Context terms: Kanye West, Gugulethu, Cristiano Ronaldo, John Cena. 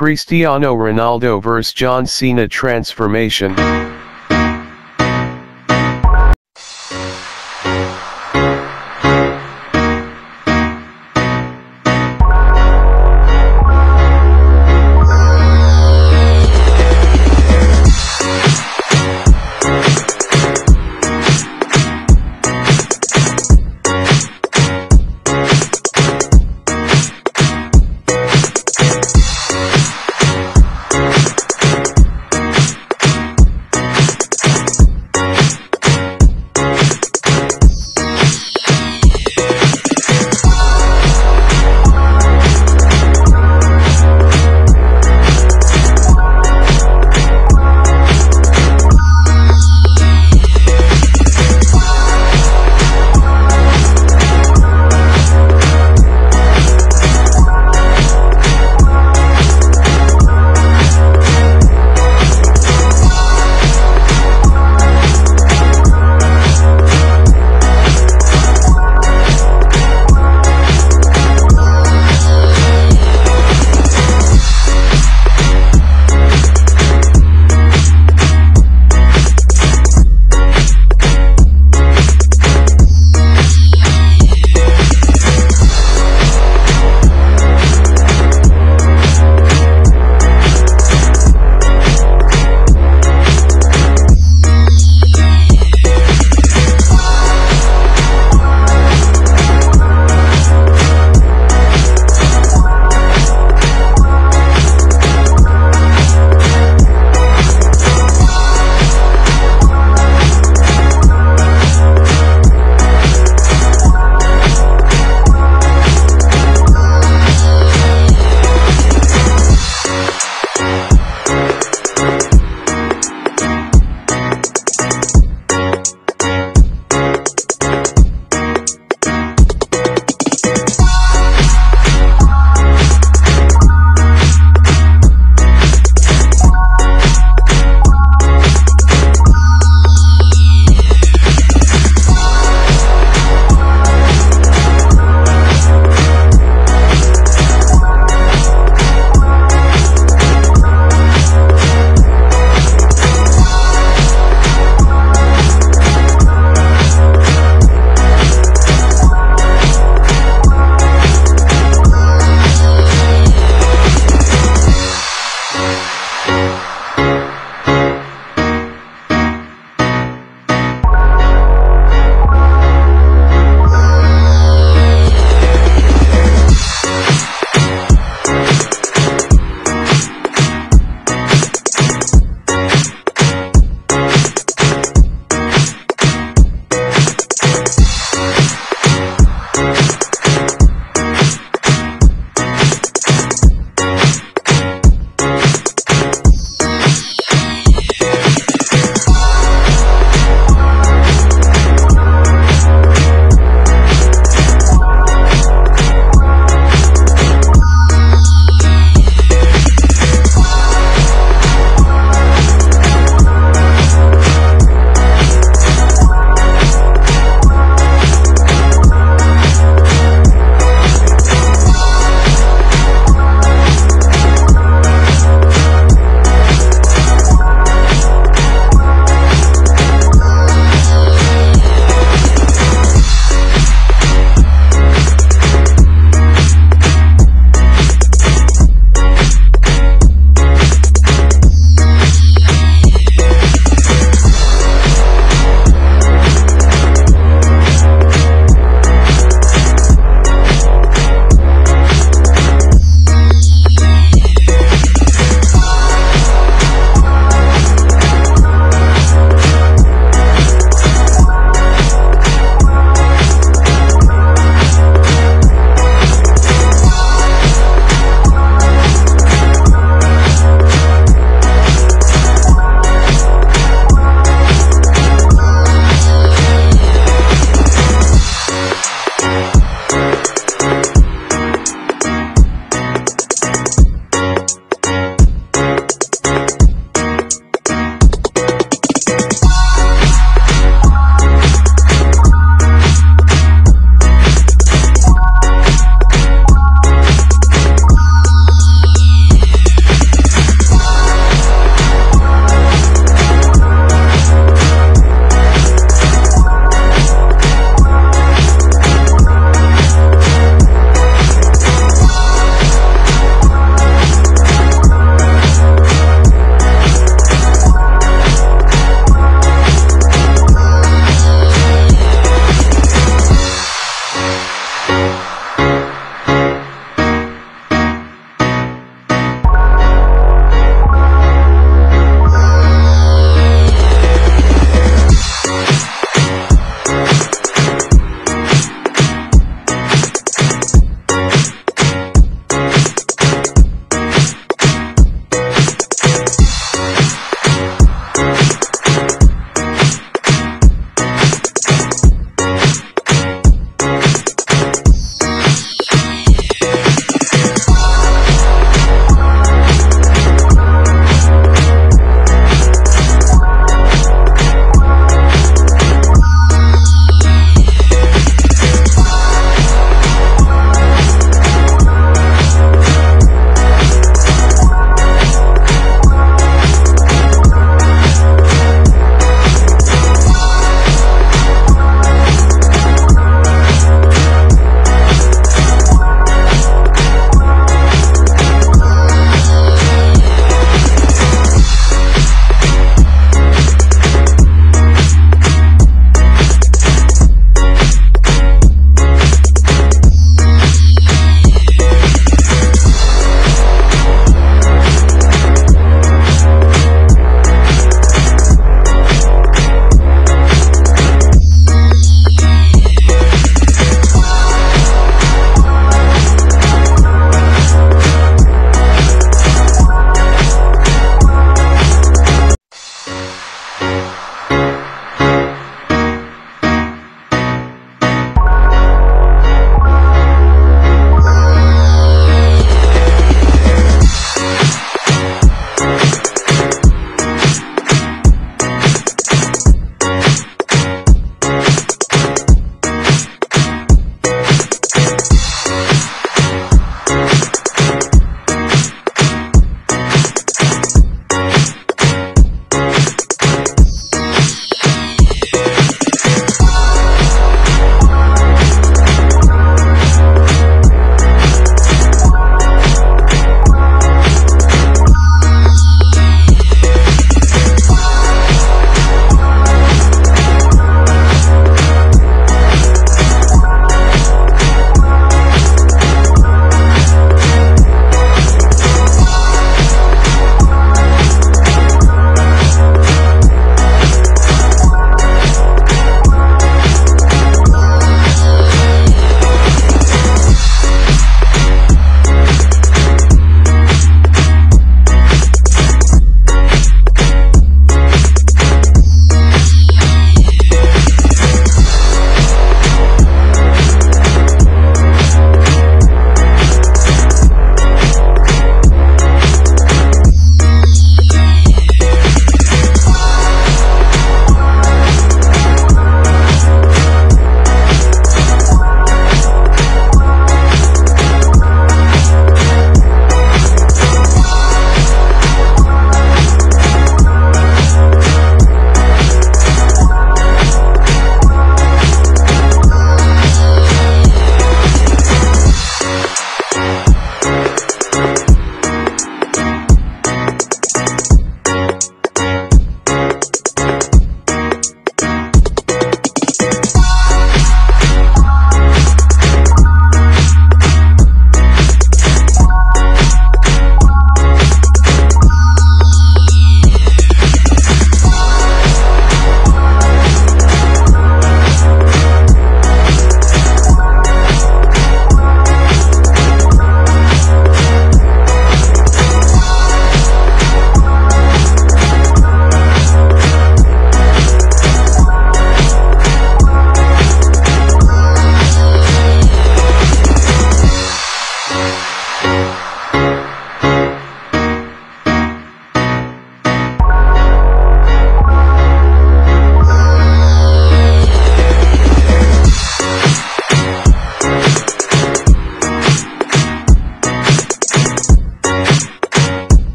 Cristiano Ronaldo vs. John Cena transformation.